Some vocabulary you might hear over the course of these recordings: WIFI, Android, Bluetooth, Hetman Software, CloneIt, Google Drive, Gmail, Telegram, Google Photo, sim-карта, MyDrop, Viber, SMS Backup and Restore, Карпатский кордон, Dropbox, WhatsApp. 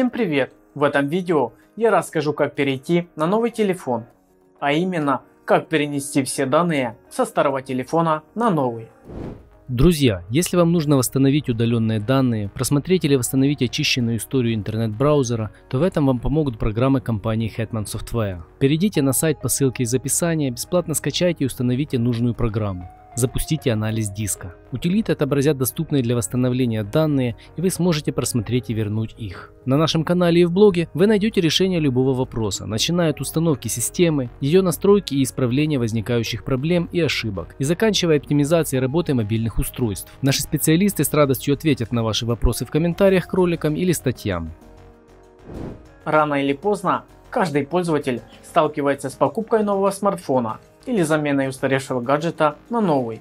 Всем привет! В этом видео я расскажу, как перейти на новый телефон, а именно, как перенести все данные со старого телефона на новый. Друзья, если вам нужно восстановить удаленные данные, просмотреть или восстановить очищенную историю интернет-браузера, то в этом вам помогут программы компании Hetman Software. Перейдите на сайт по ссылке из описания, бесплатно скачайте и установите нужную программу. Запустите анализ диска. Утилиты отобразят доступные для восстановления данные, и вы сможете просмотреть и вернуть их. На нашем канале и в блоге вы найдете решение любого вопроса, начиная от установки системы, ее настройки и исправления возникающих проблем и ошибок, и заканчивая оптимизацией работы мобильных устройств. Наши специалисты с радостью ответят на ваши вопросы в комментариях к роликам или статьям. Рано или поздно каждый пользователь сталкивается с покупкой нового смартфона или заменой устаревшего гаджета на новый.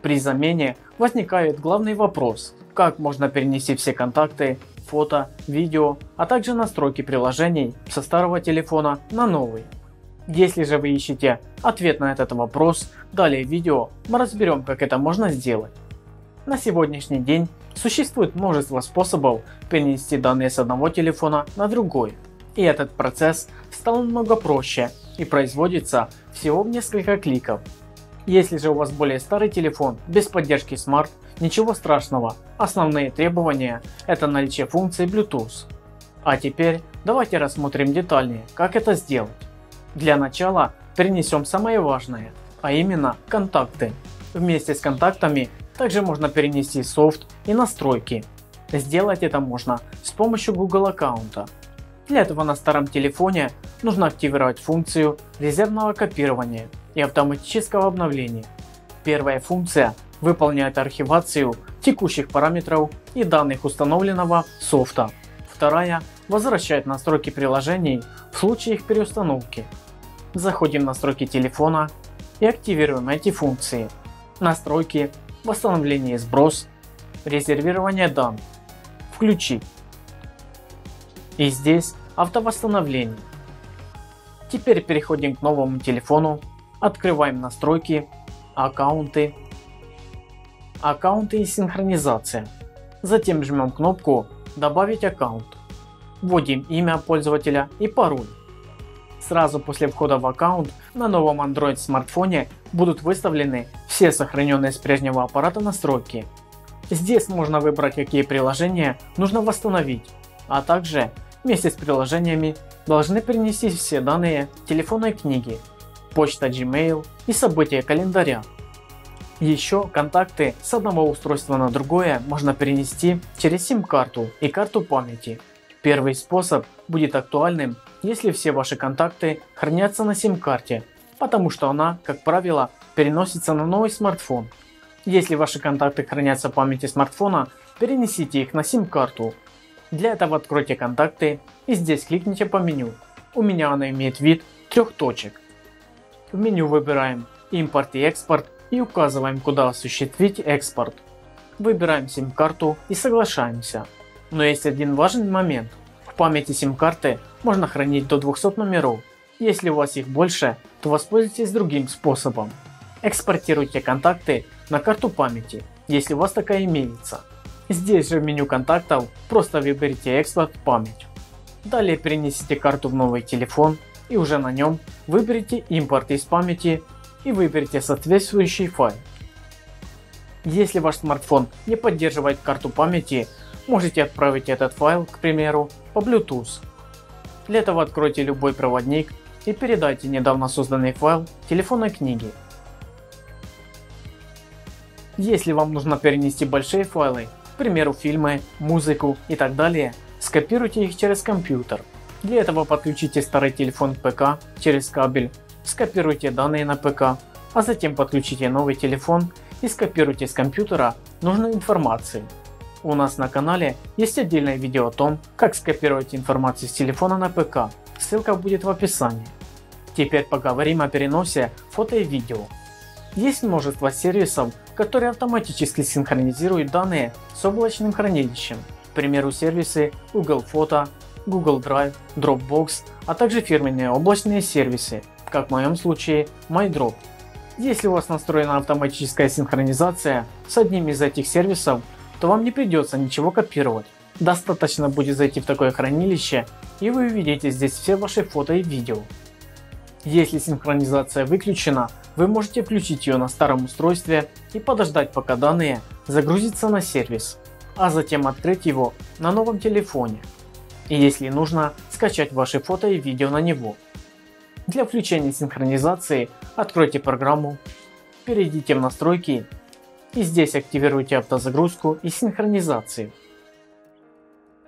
При замене возникает главный вопрос, как можно перенести все контакты, фото, видео, а также настройки приложений со старого телефона на новый. Если же вы ищете ответ на этот вопрос, далее в видео мы разберем, как это можно сделать. На сегодняшний день существует множество способов перенести данные с одного телефона на другой. И этот процесс стал намного проще и производится всего в несколько кликов. Если же у вас более старый телефон без поддержки Smart, ничего страшного. Основные требования – это наличие функции Bluetooth. А теперь давайте рассмотрим детальнее, как это сделать. Для начала перенесем самое важное, а именно контакты. Вместе с контактами также можно перенести софт и настройки. Сделать это можно с помощью Google аккаунта. Для этого на старом телефоне нужно активировать функцию резервного копирования и автоматического обновления. Первая функция выполняет архивацию текущих параметров и данных установленного софта. Вторая возвращает настройки приложений в случае их переустановки. Заходим в настройки телефона и активируем эти функции. Настройки, восстановление и сброс, резервирование данных, включить. И здесь автовосстановление. Теперь переходим к новому телефону, открываем настройки, аккаунты и синхронизация. Затем жмем кнопку «Добавить аккаунт». Вводим имя пользователя и пароль. Сразу после входа в аккаунт на новом Android смартфоне будут выставлены все сохраненные с прежнего аппарата настройки. Здесь можно выбрать, какие приложения нужно восстановить, а также вместе с приложениями должны перенестись все данные телефонной книги, почта Gmail и события календаря. Еще контакты с одного устройства на другое можно перенести через сим-карту и карту памяти. Первый способ будет актуальным, если все ваши контакты хранятся на сим-карте, потому что она, как правило, переносится на новый смартфон. Если ваши контакты хранятся в памяти смартфона, перенесите их на сим-карту. Для этого откройте контакты и здесь кликните по меню. У меня оно имеет вид трех точек. В меню выбираем импорт и экспорт и указываем, куда осуществить экспорт. Выбираем сим-карту и соглашаемся. Но есть один важный момент. В памяти сим-карты можно хранить до 200 номеров. Если у вас их больше, то воспользуйтесь другим способом. Экспортируйте контакты на карту памяти, если у вас такая имеется. Здесь же в меню контактов просто выберите экспорт память. Далее перенесите карту в новый телефон и уже на нем выберите импорт из памяти и выберите соответствующий файл. Если ваш смартфон не поддерживает карту памяти, можете отправить этот файл, к примеру, по Bluetooth. Для этого откройте любой проводник и передайте недавно созданный файл телефонной книги. Если вам нужно перенести большие файлы, к примеру, фильмы, музыку и так далее, скопируйте их через компьютер. Для этого подключите старый телефон к ПК через кабель, скопируйте данные на ПК, а затем подключите новый телефон и скопируйте с компьютера нужную информацию. У нас на канале есть отдельное видео о том, как скопировать информацию с телефона на ПК, ссылка будет в описании. Теперь поговорим о переносе фото и видео. Есть множество сервисов, которые автоматически синхронизируют данные с облачным хранилищем, к примеру сервисы Google Photo, Google Drive, Dropbox, а также фирменные облачные сервисы, как в моем случае MyDrop. Если у вас настроена автоматическая синхронизация с одним из этих сервисов, то вам не придется ничего копировать, Достаточно будет зайти в такое хранилище, и вы увидите здесь все ваши фото и видео. Если синхронизация выключена, вы можете включить ее на старом устройстве и подождать, пока данные загрузятся на сервис, а затем открыть его на новом телефоне. И если нужно, скачать ваши фото и видео на него. Для включения синхронизации откройте программу, перейдите в настройки и здесь активируйте автозагрузку и синхронизацию.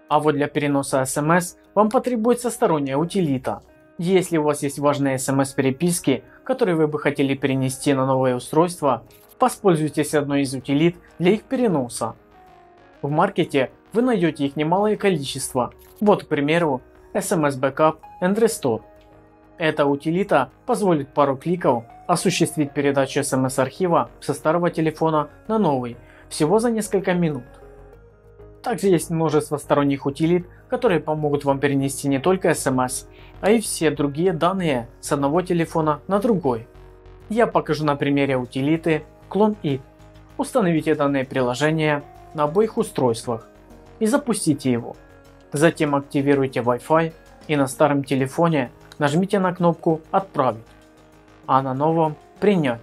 А вот для переноса SMS вам потребуется сторонняя утилита. Если у вас есть важные SMS-переписки, которые вы бы хотели перенести на новое устройство, воспользуйтесь одной из утилит для их переноса. В маркете вы найдете их немалое количество, вот к примеру SMS Backup and Restore. Эта утилита позволит пару кликов осуществить передачу SMS-архива со старого телефона на новый всего за несколько минут. Также есть множество сторонних утилит, которые помогут вам перенести не только SMS, а и все другие данные с одного телефона на другой. Я покажу на примере утилиты CloneIt. Установите данное приложение на обоих устройствах и запустите его. Затем активируйте Wi-Fi и на старом телефоне нажмите на кнопку «Отправить», а на новом «Принять».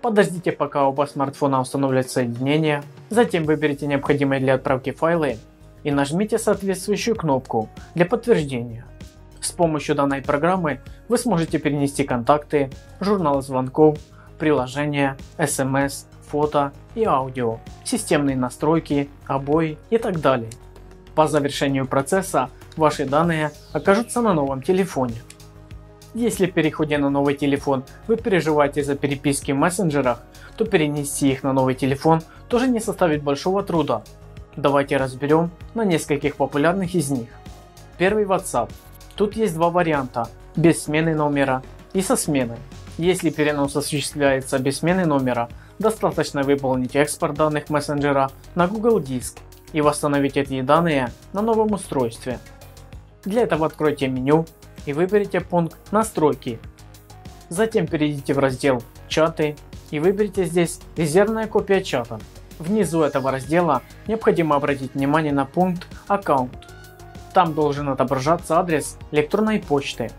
Подождите, пока оба смартфона установят соединение, затем выберите необходимые для отправки файлы и нажмите соответствующую кнопку для подтверждения. С помощью данной программы вы сможете перенести контакты, журнал звонков, приложения, SMS, фото и аудио, системные настройки, обои и так далее. По завершению процесса ваши данные окажутся на новом телефоне. Если, переходя на новый телефон, вы переживаете за переписки в мессенджерах, то перенести их на новый телефон тоже не составит большого труда. Давайте разберем на нескольких популярных из них. Первый — WhatsApp. Тут есть два варианта: без смены номера и со сменой. Если перенос осуществляется без смены номера, достаточно выполнить экспорт данных мессенджера на Google Диск и восстановить эти данные на новом устройстве. Для этого откройте меню и выберите пункт «Настройки». Затем перейдите в раздел «Чаты» и выберите здесь «Резервная копия чата». Внизу этого раздела необходимо обратить внимание на пункт «Аккаунт». Там должен отображаться адрес электронной почты.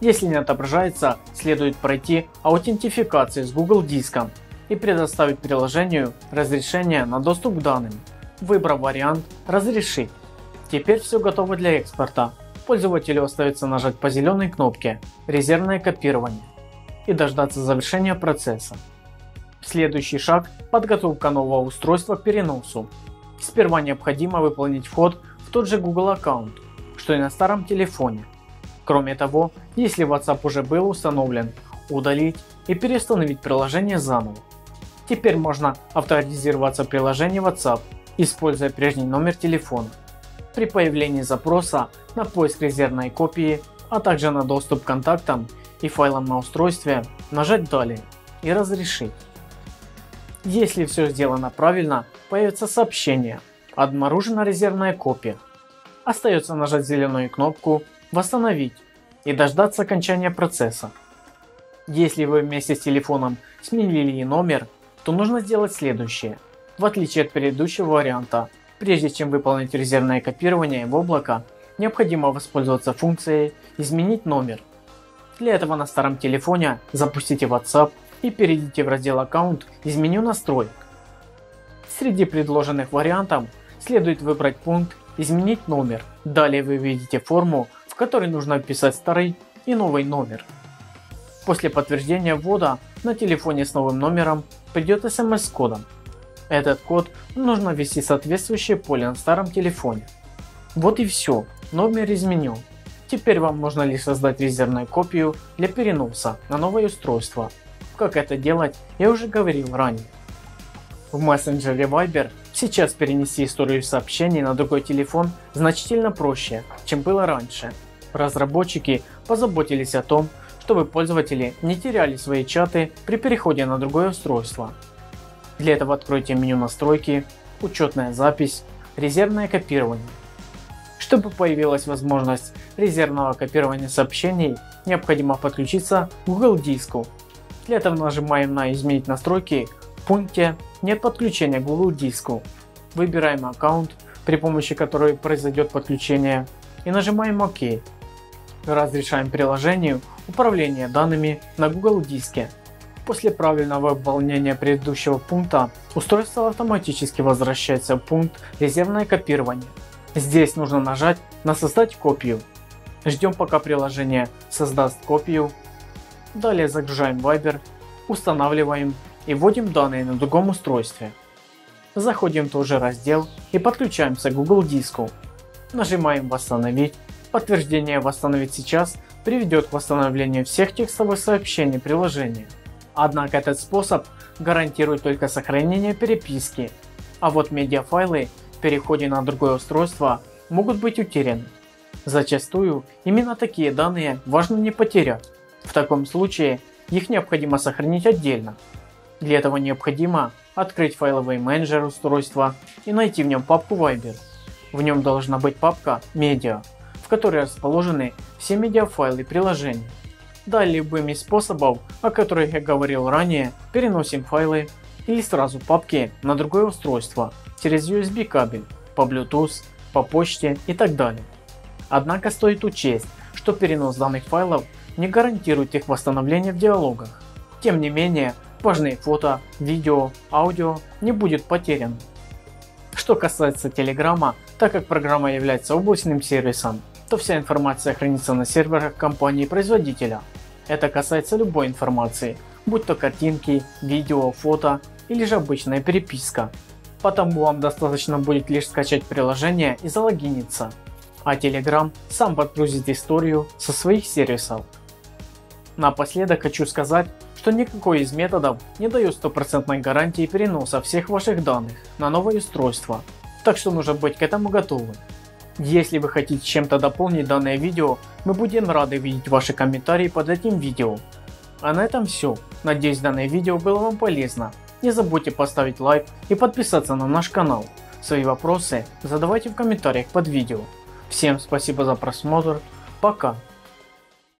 Если не отображается, следует пройти аутентификацию с Google Диском и предоставить приложению разрешение на доступ к данным, выбрав вариант «Разрешить». Теперь все готово для экспорта. Пользователю остается нажать по зеленой кнопке «Резервное копирование» и дождаться завершения процесса. Следующий шаг – подготовка нового устройства к переносу. Сперва необходимо выполнить вход в тот же Google аккаунт, что и на старом телефоне. Кроме того, если WhatsApp уже был установлен, удалить и переустановить приложение заново. Теперь можно авторизироваться в приложении WhatsApp, используя прежний номер телефона. При появлении запроса на поиск резервной копии, а также на доступ к контактам и файлам на устройстве нажать «Далее» и «Разрешить». Если все сделано правильно, появится сообщение «Обнаружена резервная копия». Остается нажать зеленую кнопку «Восстановить» и дождаться окончания процесса. Если вы вместе с телефоном сменили номер, то нужно сделать следующее. В отличие от предыдущего варианта, прежде чем выполнить резервное копирование в облако, необходимо воспользоваться функцией «Изменить номер». Для этого на старом телефоне запустите WhatsApp и перейдите в раздел «Аккаунт» из меню настроек. Среди предложенных вариантов следует выбрать пункт «Изменить номер». Далее вы видите форму, в которой нужно вписать старый и новый номер. После подтверждения ввода на телефоне с новым номером придет SMS с кодом. Этот код нужно ввести в соответствующее поле на старом телефоне. Вот и все, номер изменен. Теперь вам нужно лишь создать резервную копию для переноса на новое устройство. Как это делать, я уже говорил ранее. В мессенджере Viber сейчас перенести историю сообщений на другой телефон значительно проще, чем было раньше. Разработчики позаботились о том, чтобы пользователи не теряли свои чаты при переходе на другое устройство. Для этого откройте меню «Настройки», «Учетная запись», «Резервное копирование». Чтобы появилась возможность резервного копирования сообщений, необходимо подключиться к Google Диску. Для этого нажимаем на «Изменить настройки» в пункте «Нет подключения к Google Диску». Выбираем аккаунт, при помощи которой произойдет подключение, и нажимаем ОК. Разрешаем приложению управление данными на Google диске. После правильного выполнения предыдущего пункта устройство автоматически возвращается в пункт «Резервное копирование». Здесь нужно нажать на «Создать копию». Ждем, пока приложение создаст копию. Далее загружаем Viber, устанавливаем и вводим данные на другом устройстве. Заходим в тот же раздел и подключаемся к Google диску. Нажимаем «Восстановить». Подтверждение «Восстановить сейчас» приведет к восстановлению всех текстовых сообщений приложения. Однако этот способ гарантирует только сохранение переписки, а вот медиафайлы в переходе на другое устройство могут быть утеряны. Зачастую именно такие данные важно не потерять. В таком случае их необходимо сохранить отдельно. Для этого необходимо открыть файловый менеджер устройства и найти в нем папку Viber. В нем должна быть папка «Медиа», в которой расположены все медиафайлы приложения. Далее любым из способов, о которых я говорил ранее, переносим файлы или сразу папки на другое устройство через USB кабель, по Bluetooth, по почте и так далее. Однако стоит учесть, что перенос данных файлов не гарантирует их восстановление в диалогах. Тем не менее, важные фото, видео, аудио не будет потеряно. Что касается Телеграма, так как программа является облачным сервисом, то вся информация хранится на серверах компании-производителя. Это касается любой информации, будь то картинки, видео, фото или же обычная переписка. Потому вам достаточно будет лишь скачать приложение и залогиниться, а Telegram сам подгрузит историю со своих сервисов. Напоследок хочу сказать, что никакой из методов не дает стопроцентной гарантии переноса всех ваших данных на новое устройство, так что нужно быть к этому готовым. Если вы хотите чем-то дополнить данное видео, мы будем рады видеть ваши комментарии под этим видео. А на этом все. Надеюсь, данное видео было вам полезно. Не забудьте поставить лайк и подписаться на наш канал. Свои вопросы задавайте в комментариях под видео. Всем спасибо за просмотр. Пока.